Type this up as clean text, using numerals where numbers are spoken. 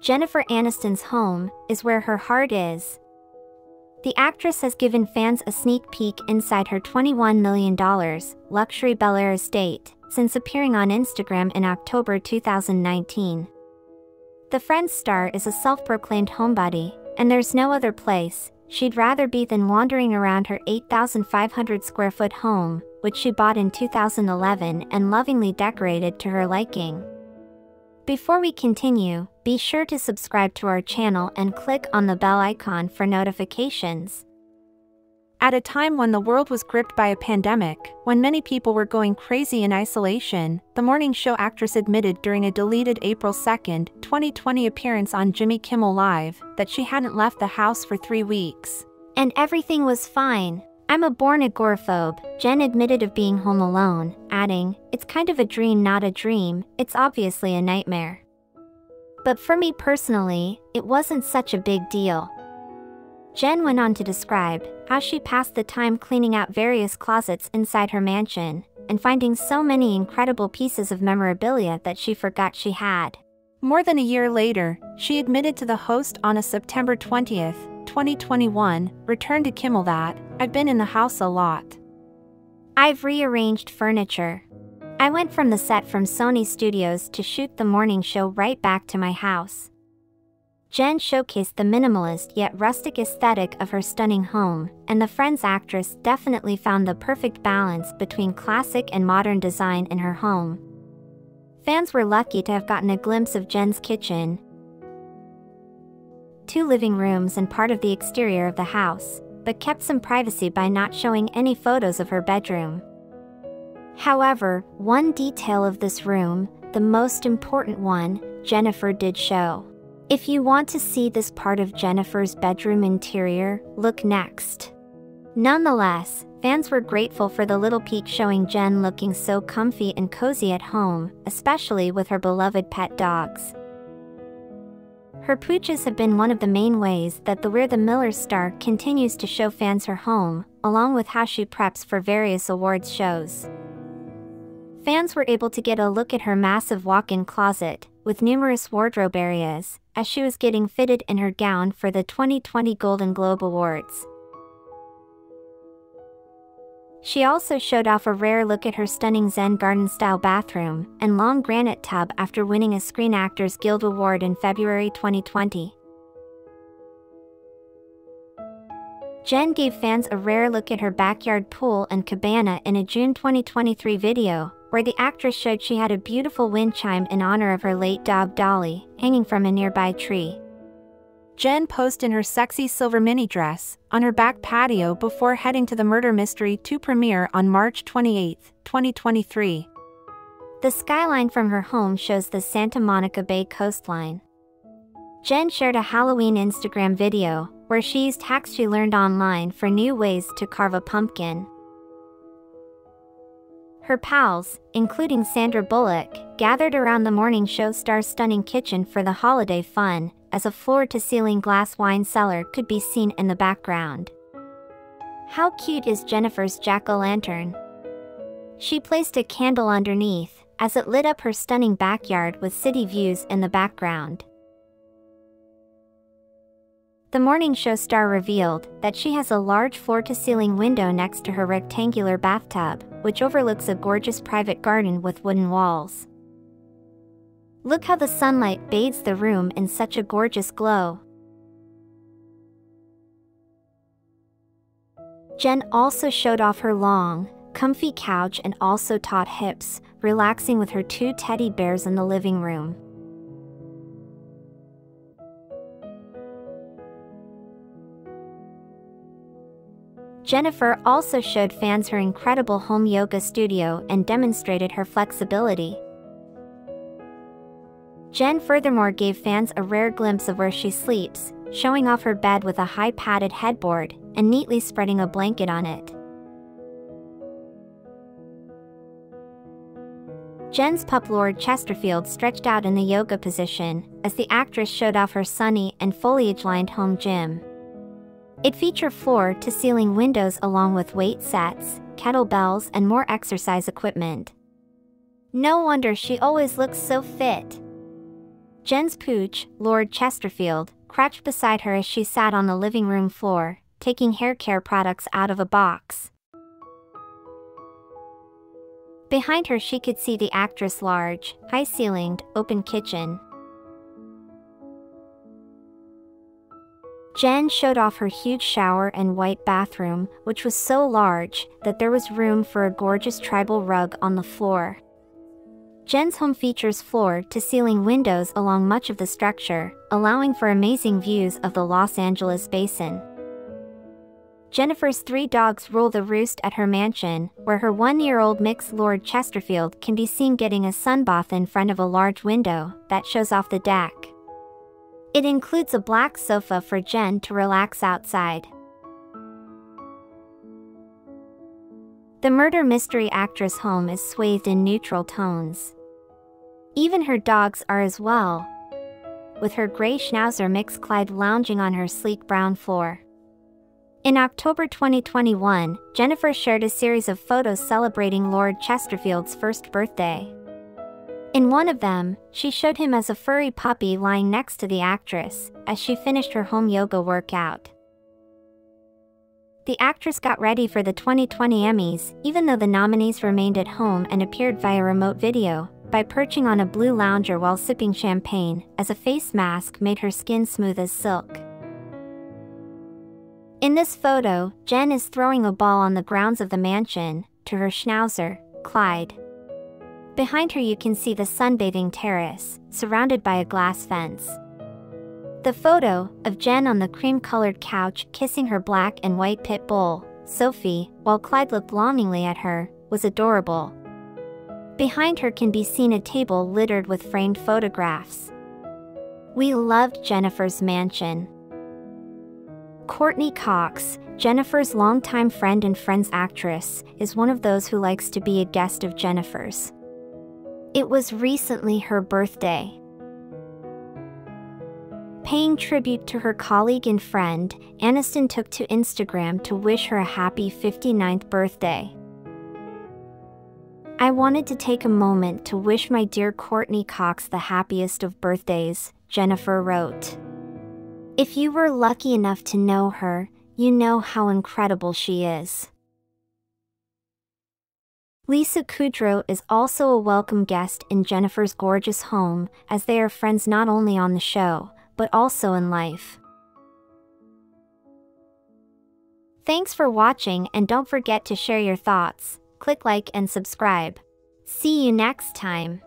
Jennifer Aniston's home is where her heart is. The actress has given fans a sneak peek inside her $21 million luxury Bel-Air estate since appearing on Instagram in October 2019. The Friends star is a self-proclaimed homebody, and there's no other place she'd rather be than wandering around her 8,500-square-foot home, which she bought in 2011 and lovingly decorated to her liking. Before we continue, be sure to subscribe to our channel and click on the bell icon for notifications. At a time when the world was gripped by a pandemic, when many people were going crazy in isolation, the Morning Show actress admitted during a deleted April 2, 2020 appearance on Jimmy Kimmel Live that she hadn't left the house for 3 weeks. And everything was fine. I'm a born agoraphobe, Jen admitted of being home alone, adding, "It's kind of a dream, not a dream, it's obviously a nightmare. But for me personally, it wasn't such a big deal." Jen went on to describe how she passed the time cleaning out various closets inside her mansion, and finding so many incredible pieces of memorabilia that she forgot she had. More than a year later, she admitted to the host on a September 20th, 2021, returned to Kimmel that, "I've been in the house a lot. I've rearranged furniture. I went from the set from Sony Studios to shoot the Morning Show right back to my house." Jen showcased the minimalist yet rustic aesthetic of her stunning home, and the Friends actress definitely found the perfect balance between classic and modern design in her home. Fans were lucky to have gotten a glimpse of Jen's kitchen, 2 living rooms and part of the exterior of the house, but kept some privacy by not showing any photos of her bedroom. However, one detail of this room, the most important one, Jennifer did show. If you want to see this part of Jennifer's bedroom interior, look next. Nonetheless, fans were grateful for the little peek showing Jen looking so comfy and cozy at home, especially with her beloved pet dogs. Her pooches have been one of the main ways that the We're the Millers star continues to show fans her home, along with how she preps for various awards shows. Fans were able to get a look at her massive walk-in closet, with numerous wardrobe areas, as she was getting fitted in her gown for the 2020 Golden Globe Awards. She also showed off a rare look at her stunning Zen garden-style bathroom and long granite tub after winning a Screen Actors Guild Award in February 2020. Jen gave fans a rare look at her backyard pool and cabana in a June 2023 video, where the actress showed she had a beautiful wind chime in honor of her late dog Dolly, hanging from a nearby tree. Jen posed in her sexy silver mini dress on her back patio before heading to the Murder Mystery 2 premiere on March 28, 2023. The skyline from her home shows the Santa Monica Bay coastline. Jen shared a Halloween Instagram video where she used hacks she learned online for new ways to carve a pumpkin. Her pals, including Sandra Bullock, gathered around the Morning Show star's stunning kitchen for the holiday fun, as a floor-to-ceiling glass wine cellar could be seen in the background. How cute is Jennifer's jack-o'-lantern? She placed a candle underneath, as it lit up her stunning backyard with city views in the background. The Morning Show star revealed that she has a large floor-to-ceiling window next to her rectangular bathtub, which overlooks a gorgeous private garden with wooden walls. "Look how the sunlight bathes the room in such a gorgeous glow." Jen also showed off her long, comfy couch and also taut hips, relaxing with her 2 teddy bears in the living room. Jennifer also showed fans her incredible home yoga studio and demonstrated her flexibility. Jen furthermore gave fans a rare glimpse of where she sleeps, showing off her bed with a high padded headboard and neatly spreading a blanket on it. Jen's pup Lord Chesterfield stretched out in the yoga position, as the actress showed off her sunny and foliage-lined home gym. It featured floor-to-ceiling windows along with weight sets, kettlebells and more exercise equipment. No wonder she always looks so fit. Jen's pooch, Lord Chesterfield, crouched beside her as she sat on the living room floor, taking hair care products out of a box. Behind her she could see the actress' large, high-ceilinged, open kitchen. Jen showed off her huge shower and white bathroom, which was so large that there was room for a gorgeous tribal rug on the floor. Jen's home features floor-to-ceiling windows along much of the structure, allowing for amazing views of the Los Angeles basin. Jennifer's three dogs rule the roost at her mansion, where her one-year-old mix Lord Chesterfield can be seen getting a sunbath in front of a large window that shows off the deck. It includes a black sofa for Jen to relax outside. The murder mystery actress' home is swathed in neutral tones. Even her dogs are as well, with her gray schnauzer mix Clyde lounging on her sleek brown floor. In October 2021, Jennifer shared a series of photos celebrating Lord Chesterfield's first birthday. In one of them, she showed him as a furry puppy lying next to the actress as she finished her home yoga workout. The actress got ready for the 2020 Emmys, even though the nominees remained at home and appeared via remote video, by perching on a blue lounger while sipping champagne, as a face mask made her skin smooth as silk. In this photo, Jen is throwing a ball on the grounds of the mansion, to her schnauzer, Clyde. Behind her you can see the sunbathing terrace, surrounded by a glass fence. The photo of Jen on the cream-colored couch kissing her black and white pit bull, Sophie, while Clyde looked longingly at her, was adorable. Behind her can be seen a table littered with framed photographs. We loved Jennifer's mansion. Courtney Cox, Jennifer's longtime friend and Friends actress, is one of those who likes to be a guest of Jennifer's. It was recently her birthday. Paying tribute to her colleague and friend, Aniston took to Instagram to wish her a happy 59th birthday. "I wanted to take a moment to wish my dear Courtney Cox the happiest of birthdays," Jennifer wrote. "If you were lucky enough to know her, you know how incredible she is." Lisa Kudrow is also a welcome guest in Jennifer's gorgeous home, as they are friends not only on the show, but also in life. Thanks for watching, and don't forget to share your thoughts, click like and subscribe. See you next time.